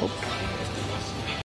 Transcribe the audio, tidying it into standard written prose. hope.